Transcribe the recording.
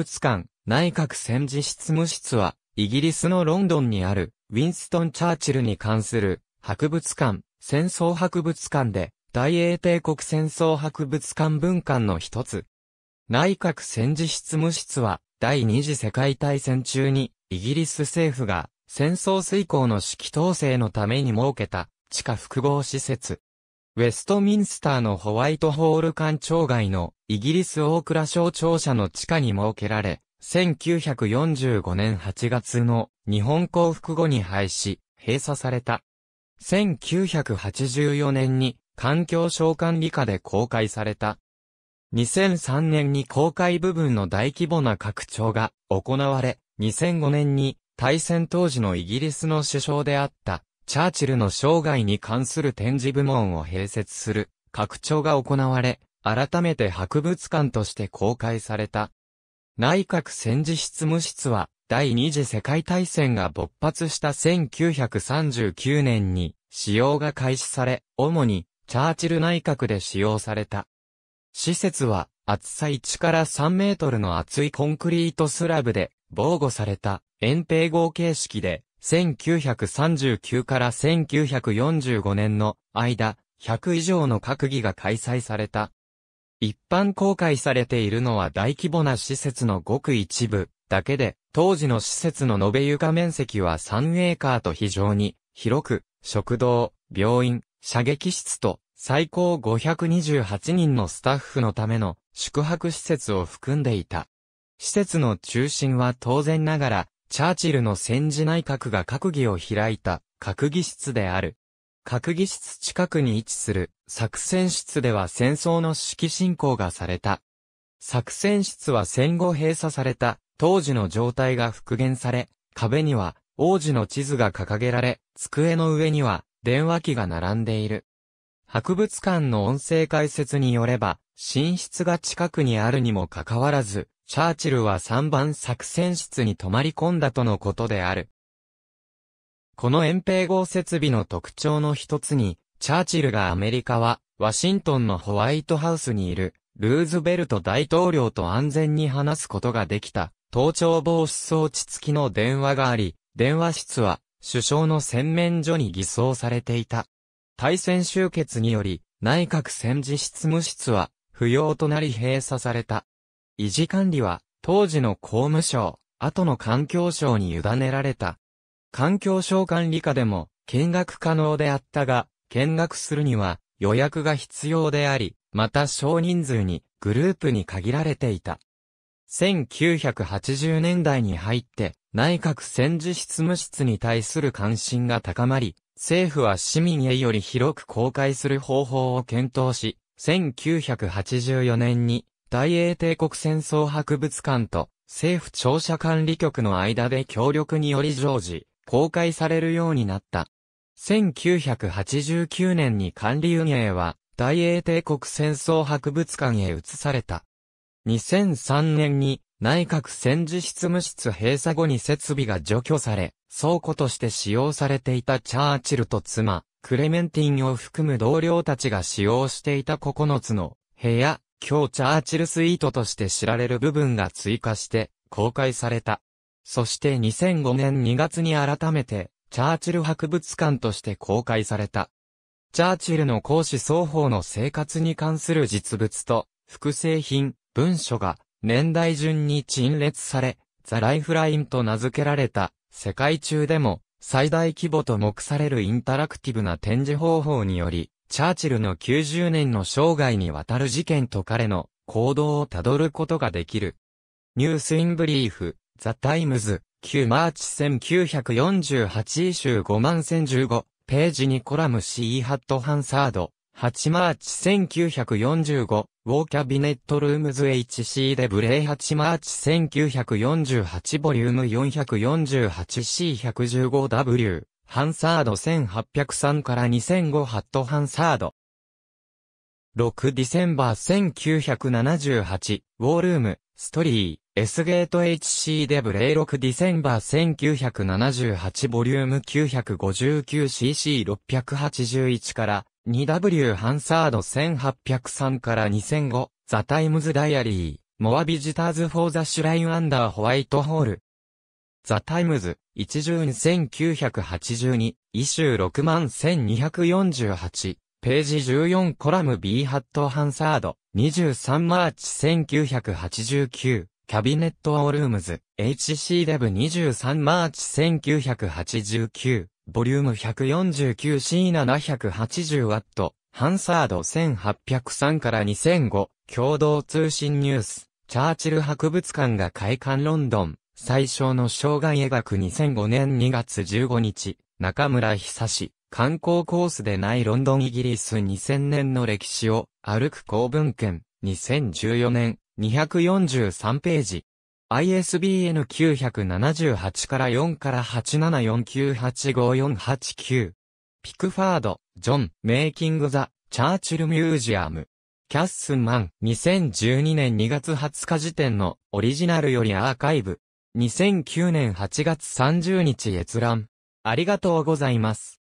物館、内閣戦時執務室は、イギリスのロンドンにある、ウィンストン・チャーチルに関する、博物館、戦争博物館で、大英帝国戦争博物館分館の一つ。内閣戦時執務室は、第二次世界大戦中に、イギリス政府が、戦争遂行の指揮統制のために設けた、地下複合施設。ウェストミンスターのホワイトホール官庁街の、イギリス大蔵省庁舎の地下に設けられ、1945年8月の日本降伏後に廃止、閉鎖された。1984年に環境省管理下で公開された。2003年に公開部分の大規模な拡張が行われ、2005年に大戦当時のイギリスの首相であったチャーチルの生涯に関する展示部門を併設する拡張が行われ、改めて博物館として公開された。内閣戦時執務室は、第二次世界大戦が勃発した1939年に使用が開始され、主にチャーチル内閣で使用された。施設は、厚さ1から3メートルの厚いコンクリートスラブで防護された扁平合形式で、1939から1945年の間、100以上の閣議が開催された。一般公開されているのは大規模な施設のごく一部だけで、当時の施設の延べ床面積は3エーカーと非常に広く、食堂、病院、射撃室と最高528人のスタッフのための宿泊施設を含んでいた。施設の中心は当然ながら、チャーチルの戦時内閣が閣議を開いた閣議室である。閣議室近くに位置する作戦室では戦争の指揮進行がされた。作戦室は戦後閉鎖された当時の状態が復元され、壁には王子の地図が掲げられ、机の上には電話機が並んでいる。博物館の音声解説によれば、寝室が近くにあるにもかかわらず、チャーチルは3番作戦室に泊まり込んだとのことである。この扁平合設備の特徴の一つに、チャーチルがアメリカは、ワシントンのホワイトハウスにいる、ルーズベルト大統領と安全に話すことができた、盗聴防止装置付きの電話があり、電話室は、首相の洗面所に偽装されていた。大戦終結により、内閣戦時執務室は、不要となり閉鎖された。維持管理は、当時の公務省、後の環境省に委ねられた。環境省管理下でも見学可能であったが、見学するには予約が必要であり、また少人数にグループに限られていた。1980年代に入って内閣戦時執務室に対する関心が高まり、政府は市民へより広く公開する方法を検討し、1984年に大英帝国戦争博物館と政府庁舎管理局の間で協力により常時、公開されるようになった。1989年に管理運営は大英帝国戦争博物館へ移された。2003年に内閣戦時執務室閉鎖後に設備が除去され、倉庫として使用されていたチャーチルと妻、クレメンティンを含む同僚たちが使用していた9つの部屋、今日チャーチルスイートとして知られる部分が追加して公開された。そして2005年2月に改めて、チャーチル博物館として公開された。チャーチルの公私双方の生活に関する実物と、複製品、文書が、年代順に陳列され、ザ・ライフラインと名付けられた、世界中でも、最大規模と目されるインタラクティブな展示方法により、チャーチルの90年の生涯にわたる事件と彼の行動をたどることができる。ニュースインブリーフ。The Times、9マーチ1948イシュー51015、ページ2コラム C ハットハンサード、8マーチ1945、ウォーキャビネットルームズ HC でブレイ8マーチ1948ボリューム 448C115W、ハンサード1803から2005ハットハンサード。6ディセンバー1978、ウォールーム、ストリー。S ゲート HC でブレイ6ディセンバー1978ボリューム 959cc681 から 2W ハンサード1803から2005 The Times ダイアリー More visitors for the shrine under Whitehall. The Times, 1ジューン1982、イシュー61248、ページ14コラム B ハットハンサード、23マーチ1989、キャビネットオールームズ、HC デブ23マーチ1989、ボリューム 149C780W、ハンサード1803から2005、共同通信ニュース。チャーチル博物館が開館ロンドン、最小の障害描く2005年2月15日、中村久志、観光コースでないロンドンイギリス2000年の歴史を歩く公文献、2014年、243ページ。ISBN 978から4から874985489。ピクファード、ジョン、メイキング・ザ・チャーチル・ミュージアム。キャッスンマン、2012年2月20日時点のオリジナルよりアーカイブ。2009年8月30日閲覧。ありがとうございます。